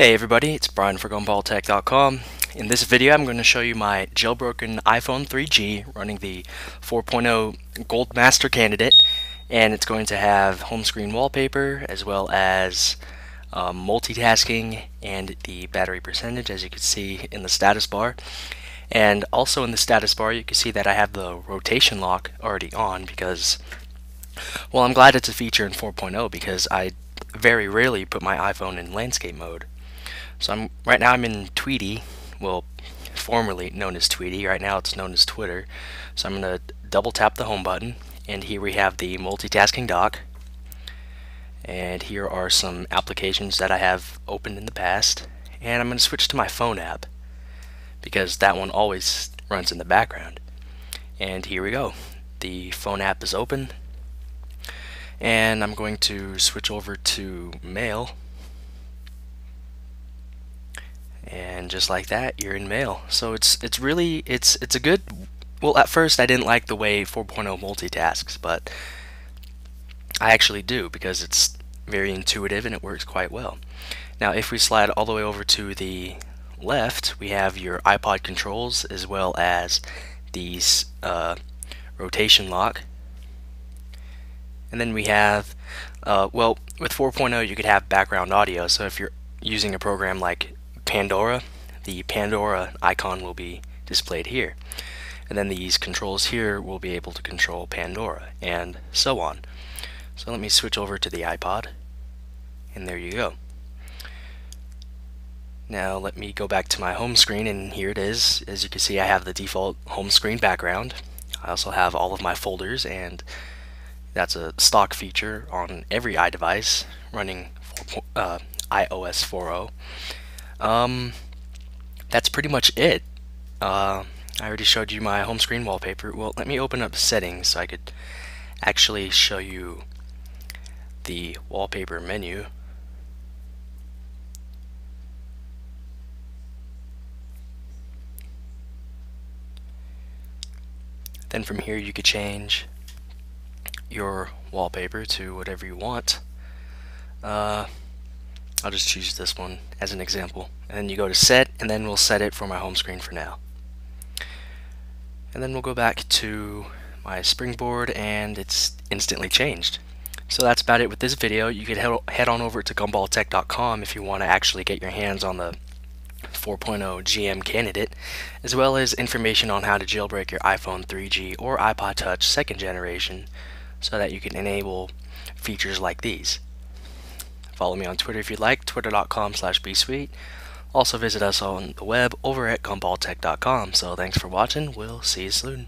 Hey everybody, it's Brian for GumballTech.com. In this video I'm going to show you my jailbroken iPhone 3G running the 4.0 Gold Master candidate, and it's going to have home screen wallpaper as well as multitasking and the battery percentage, as you can see in the status bar. And also in the status bar you can see that I have the rotation lock already on because, well, I'm glad it's a feature in 4.0 because I very rarely put my iPhone in landscape mode. So right now I'm in Tweety, well, formerly known as Tweety, right now it's known as Twitter. So I'm going to double tap the home button, and here we have the multitasking dock. And here are some applications that I have opened in the past. And I'm going to switch to my phone app because that one always runs in the background. And here we go. The phone app is open. And I'm going to switch over to Mail. And just like that, you're in Mail. So it's really a good, well, at first I didn't like the way 4.0 multitasks, but I actually do because it's very intuitive and it works quite well. Now if we slide all the way over to the left, we have your iPod controls as well as these rotation lock. And then we have, well, with 4.0 you could have background audio, so if you're using a program like Pandora, the Pandora icon will be displayed here. And then these controls here will be able to control Pandora, and so on. So let me switch over to the iPod, and there you go. Now let me go back to my home screen, and here it is. As you can see, I have the default home screen background. I also have all of my folders, and that's a stock feature on every iDevice running iOS 4.0. That's pretty much it. I already showed you my home screen wallpaper. Well, let me open up settings so I could actually show you the wallpaper menu. Then from here you could change your wallpaper to whatever you want. I'll just choose this one as an example, and then you go to set, and then we'll set it for my home screen for now, and then we'll go back to my springboard and it's instantly changed. So that's about it with this video. You could head on over to GumballTech.com if you want to actually get your hands on the 4.0 GM candidate, as well as information on how to jailbreak your iPhone 3G or iPod Touch 2nd generation so that you can enable features like these. Follow me on Twitter if you'd like, twitter.com/bsweet. Also visit us on the web over at gumballtech.com. So thanks for watching, we'll see you soon.